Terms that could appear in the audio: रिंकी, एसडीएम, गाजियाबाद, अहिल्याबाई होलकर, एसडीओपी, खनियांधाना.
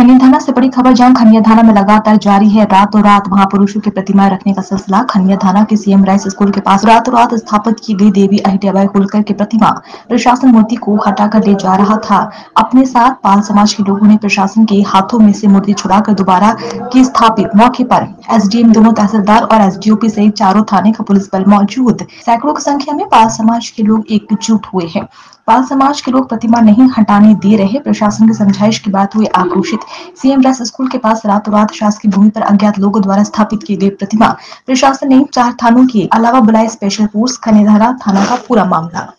खनियांधाना से बड़ी खबर, जहां खनियांधाना में लगातार जारी है रातों रात महापुरुषों की प्रतिमाएं रखने का सिलसिला। खनियांधाना के सीएम राइस स्कूल के पास रातों रात स्थापित की गई देवी अहिल्याबाई होलकर की प्रतिमा प्रशासन मूर्ति को हटाकर ले जा रहा था। अपने साथ पाल समाज के लोगों ने प्रशासन के हाथों में से मूर्ति छुड़ाकर दोबारा की स्थापित। मौके पर एसडीएम, दोनों तहसीलदार और एसडीओपी सहित चारों थाने का पुलिस बल मौजूद। सैकड़ों की संख्या में पाल समाज के लोग एकजुट हुए हैं। पाल समाज के लोग प्रतिमा नहीं हटाने दे रहे, प्रशासन की समझाइश के बाद हुए आक्रोशित। सीएम राइस स्कूल के पास रातों रात शासकीय भूमि पर अज्ञात लोगों द्वारा स्थापित की गई प्रतिमा प्रशासन ने 4 थानों के अलावा बुलाए स्पेशल फोर्स। खनियांधाना थाना का पूरा मामला।